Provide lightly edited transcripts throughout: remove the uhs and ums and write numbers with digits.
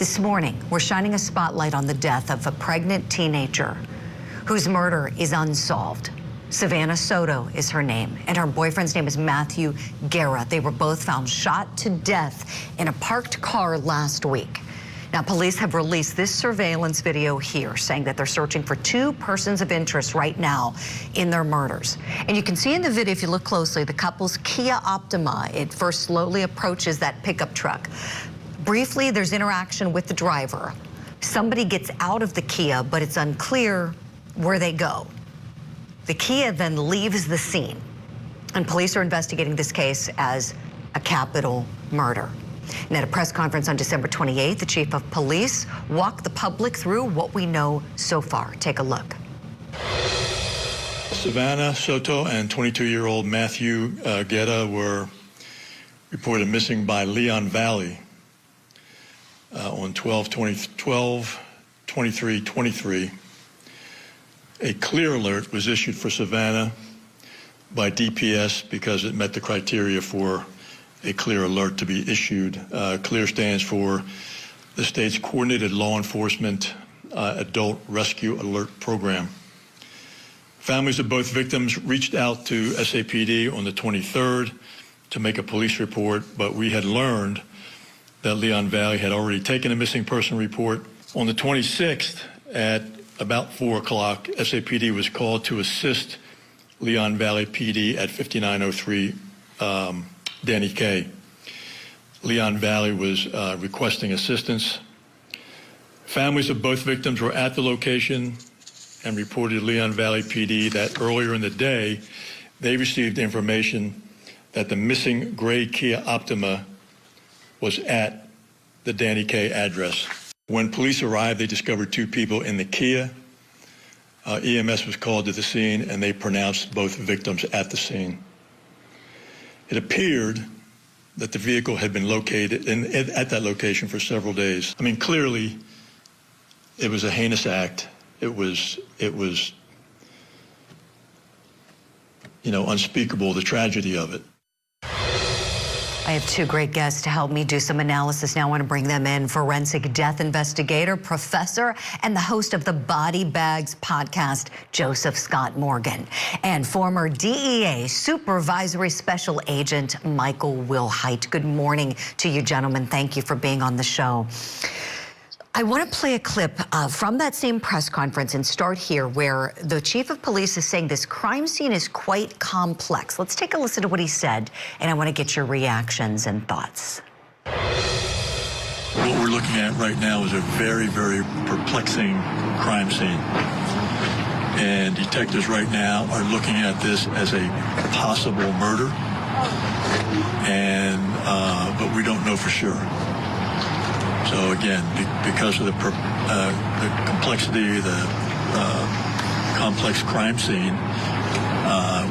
This morning, we're shining a spotlight on the death of a pregnant teenager whose murder is unsolved. Savannah Soto is her name, and her boyfriend's name is Matthew Guerra. They were both found shot to death in a parked car last week. Now, police have released this surveillance video here, saying that they're searching for two persons of interest right now in their murders. And you can see in the video, if you look closely, the couple's Kia Optima. It first slowly approaches that pickup truck. Briefly, there's interaction with the driver. Somebody gets out of the Kia, but it's unclear where they go. The Kia then leaves the scene, and police are investigating this case as a capital murder. And at a press conference on December 28th, the chief of police walked the public through what we know so far. Take a look. Savannah Soto and 22-year-old Matthew Guerra were reported missing by Leon Valley on 12/23/23. A clear alert was issued for Savannah by DPS because it met the criteria for a clear alert to be issued. CLEAR stands for the state's Coordinated Law Enforcement Adult Rescue Alert Program. Families of both victims reached out to SAPD on the 23rd to make a police report, but we had learned that Leon Valley had already taken a missing person report. On the 26th at about 4 o'clock, SAPD was called to assist Leon Valley PD at 5903 Danny Kay. Leon Valley was requesting assistance. Families of both victims were at the location and reported to Leon Valley PD that earlier in the day, they received information that the missing gray Kia Optima was at the Danny Kay address. When police arrived, they discovered two people in the Kia. EMS was called to the scene, and they pronounced both victims at the scene. It appeared that the vehicle had been located at that location for several days. I mean, clearly, it was a heinous act. It was, you know, unspeakable, the tragedy of it. I have two great guests to help me do some analysis now. I want to bring them in. Forensic death investigator, professor, and the host of the Body Bags podcast, Joseph Scott Morgan. And former DEA supervisory special agent, Michael Wilhite. Good morning to you, gentlemen. Thank you for being on the show. I want to play a clip from that same press conference and start here, where the chief of police is saying this crime scene is quite complex. Let's take a listen to what he said, and I want to get your reactions and thoughts. What we're looking at right now is a very, very perplexing crime scene. And detectives right now are looking at this as a possible murder, and but we don't know for sure. So again, because of the complexity, the complex crime scene,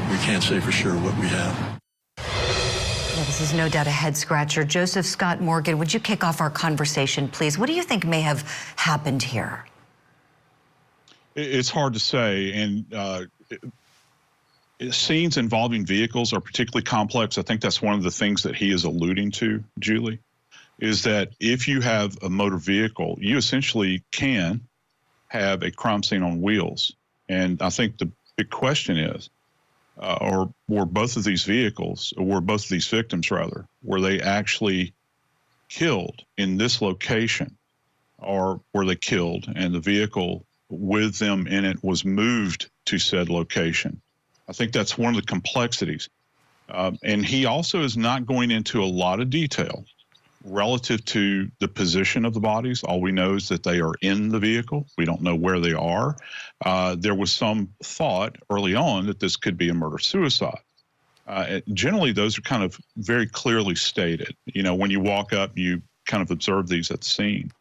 we can't say for sure what we have. Well, this is no doubt a head scratcher. Joseph Scott Morgan, would you kick off our conversation, please? What do you think may have happened here? It's hard to say, and scenes involving vehicles are particularly complex. I think that's one of the things that he is alluding to, Julie, is that if you have a motor vehicle, you essentially can have a crime scene on wheels. And I think the big question is, were both of these victims, were they actually killed in this location, or were they killed and the vehicle with them in it was moved to said location? I think that's one of the complexities. And he also is not going into a lot of detail relative to the position of the bodies. All we know is that they are in the vehicle. We don't know where they are. There was some thought early on that this could be a murder-suicide. Generally, those are kind of very clearly stated. You know, when you walk up, you kind of observe these at the scene.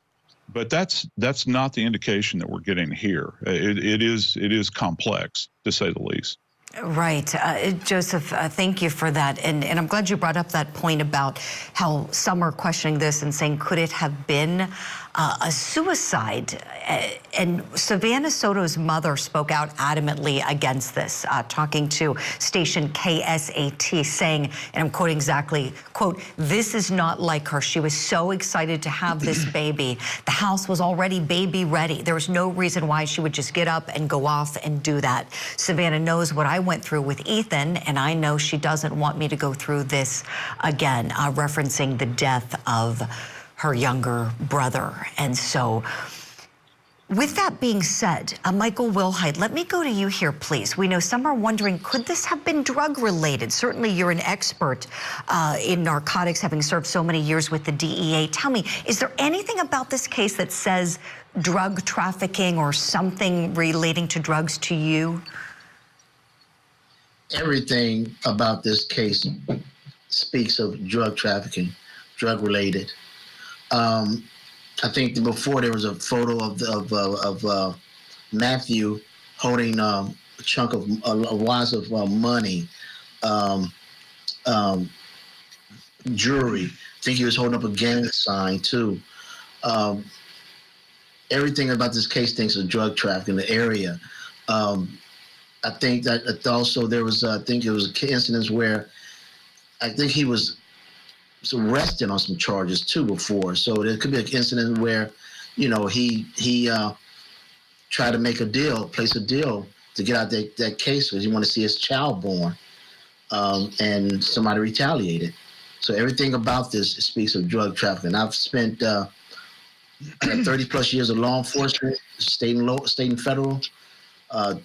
But that's not the indication that we're getting here. It is complex, to say the least. Right. Joseph, thank you for that. And I'm glad you brought up that point about how some are questioning this and saying, could it have been a suicide? And Savannah Soto's mother spoke out adamantly against this, talking to station KSAT, saying, and I'm quoting exactly, quote, "This is not like her. She was so excited to have this baby. The house was already baby ready. There was no reason why she would just get up and go off and do that. Savannah knows what I went through with Ethan, and I know she doesn't want me to go through this again," referencing the death of her younger brother. And so, with that being said, Michael Wilhite, let me go to you here, please. We know some are wondering, could this have been drug-related? Certainly you're an expert in narcotics, having served so many years with the DEA. Tell me, is there anything about this case that says drug trafficking or something relating to drugs to you? Everything about this case speaks of drug trafficking, drug-related. I think before there was a photo of Matthew holding a chunk of a wad of money, jewelry. I think he was holding up a gang sign too. Everything about this case thinks of drug trafficking in the area. I think that also there was I think it was incidents where I think he was arrested on some charges too before, so there could be an incident where, you know, he tried to make a deal, place a deal to get out that case because he wanted to see his child born, and somebody retaliated. So everything about this speaks of drug trafficking. I've spent 30 plus years of law enforcement, state and federal.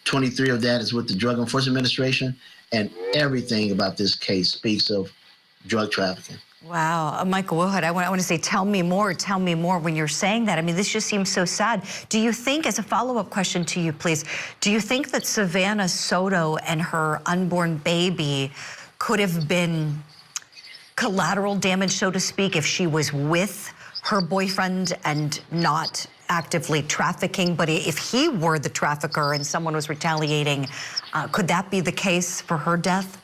23 of that is with the Drug Enforcement Administration, and everything about this case speaks of drug trafficking. Wow, Michael Wilhite, I want to say, tell me more when you're saying that. I mean, this just seems so sad. Do you think, as a follow-up question to you, please, do you think that Savannah Soto and her unborn baby could have been collateral damage, so to speak, if she was with her boyfriend and not actively trafficking, but if he were the trafficker and someone was retaliating, could that be the case for her death?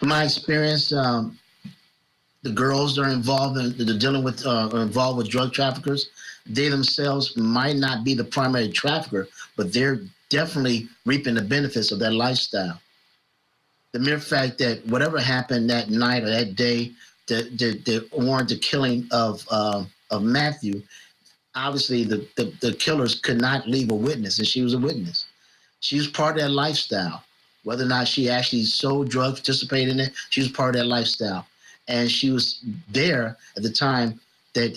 From my experience, the girls that are involved in dealing with are involved with drug traffickers. They themselves might not be the primary trafficker, but they're definitely reaping the benefits of that lifestyle. The mere fact that whatever happened that night or that day, that warranted the killing of Matthew, obviously the killers could not leave a witness, and she was a witness. She was part of that lifestyle. Whether or not she actually sold drugs, participated in it, she was part of that lifestyle. And she was there at the time that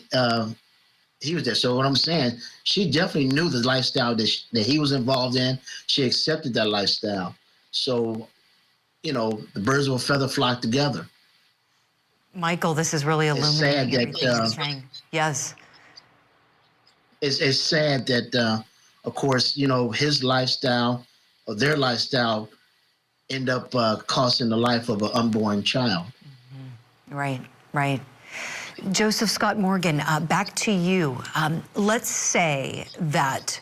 he was there. So what I'm saying, she definitely knew the lifestyle that he was involved in. She accepted that lifestyle. So, you know, the birds of a feather flock together. Michael, this is really illuminating everything you're saying. Yes. It's sad that, of course, you know, his lifestyle or their lifestyle end up costing the life of an unborn child. Mm-hmm. Right, right. Joseph Scott Morgan, back to you. Let's say that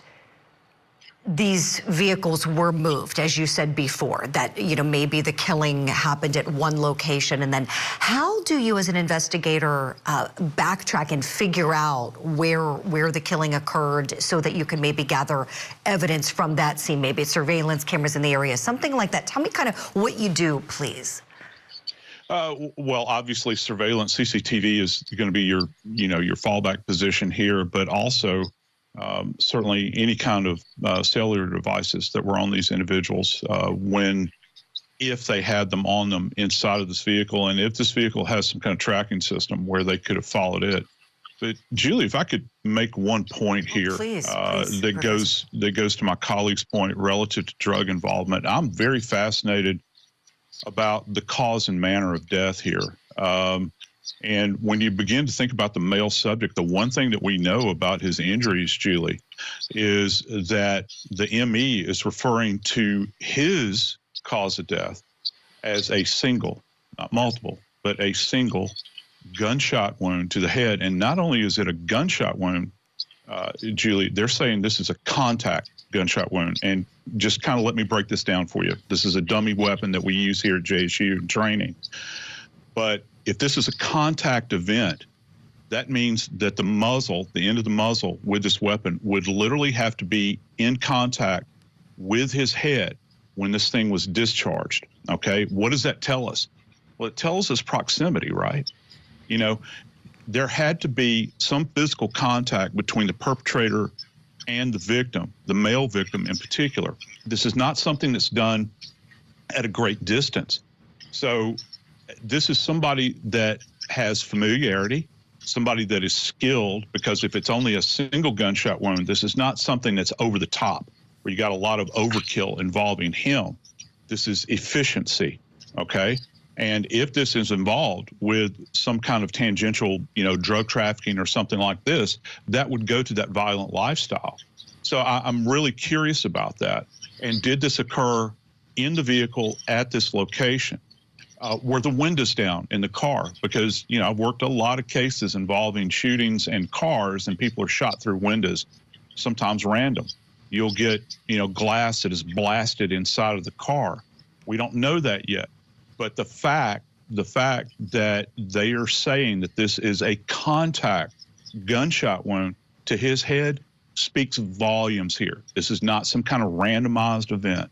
these vehicles were moved, as you said before, that, you know, maybe the killing happened at one location, and then how do you as an investigator backtrack and figure out where the killing occurred so that you can maybe gather evidence from that scene, maybe it's surveillance cameras in the area, something like that? Tell me kind of what you do, please. Well, obviously surveillance, CCTV is going to be your, you know, your fallback position here, but also certainly any kind of cellular devices that were on these individuals if they had them on them inside of this vehicle, and if this vehicle has some kind of tracking system where they could have followed it. But Julie, if I could make one point here, please, that goes to my colleague's point relative to drug involvement. I'm very fascinated about the cause and manner of death here. And when you begin to think about the male subject, the one thing that we know about his injuries, Julie, is that the ME is referring to his cause of death as a single, not multiple, but a single gunshot wound to the head. And not only is it a gunshot wound, Julie, they're saying this is a contact gunshot wound. And just kind of let me break this down for you. This is a dummy weapon that we use here at JSU in training. But if this is a contact event, that means that the muzzle, the end of the muzzle with this weapon would literally have to be in contact with his head when this thing was discharged, okay? What does that tell us? Well, it tells us proximity, right? You know, there had to be some physical contact between the perpetrator and the victim, the male victim in particular. This is not something that's done at a great distance. So this is somebody that has familiarity, somebody that is skilled, because if it's only a single gunshot wound, this is not something that's over the top, where you got a lot of overkill involving him. This is efficiency, okay? And if this is involved with some kind of tangential, you know, drug trafficking or something like this, that would go to that violent lifestyle. So I'm really curious about that. And did this occur in the vehicle at this location? Were the windows down in the car? Because, you know, I've worked a lot of cases involving shootings and cars, and people are shot through windows, sometimes random. You'll get, you know, glass that is blasted inside of the car. We don't know that yet. But the fact that they are saying that this is a contact gunshot wound to his head speaks volumes here. This is not some kind of randomized event.